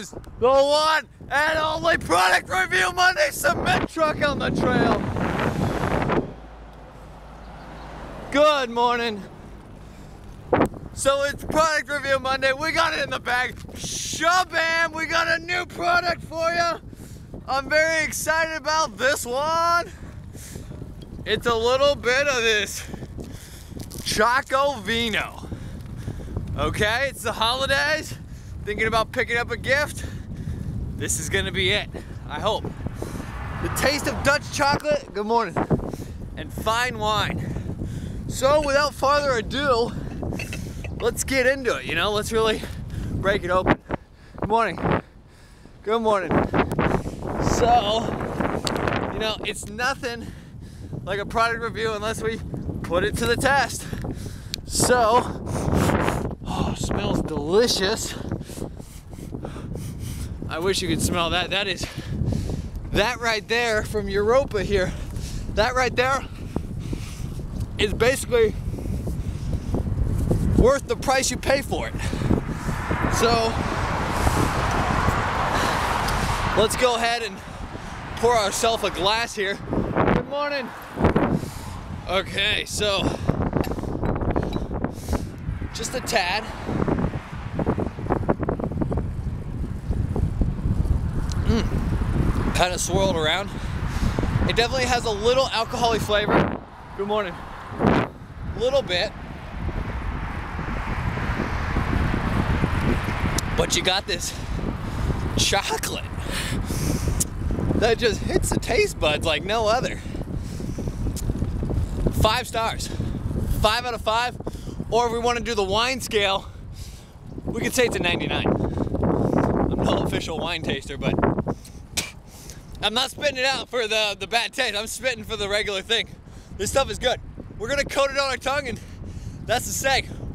is the one and only Product Review Monday cement truck on the trail. Good morning. So it's Product Review Monday. We got it in the bag. Shabam! We got a new product for you. I'm very excited about this one. It's a little bit of this ChocoVine. Okay, it's the holidays. Thinking about picking up a gift. This is gonna be it, I hope. The taste of Dutch chocolate, good morning, and fine wine. So without farther ado, let's get into it, you know? Let's really break it open. Good morning. Good morning. So, you know, it's nothing like a product review unless we put it to the test. So, oh, smells delicious. I wish you could smell that. That right there from Europa here. That right there is basically worth the price you pay for it. So let's go ahead and pour ourselves a glass here. Good morning. Okay, so just a tad. Kind of swirled around. It definitely has a little alcoholic flavor. Good morning. Little bit. But you got this chocolate that just hits the taste buds like no other. 5 stars. 5 out of 5. Or if we want to do the wine scale, we could say it's a 99. I'm no official wine taster, but I'm not spitting it out for the bad taste. I'm spitting for the regular thing. This stuff is good. We're gonna coat it on our tongue, and that's the saying.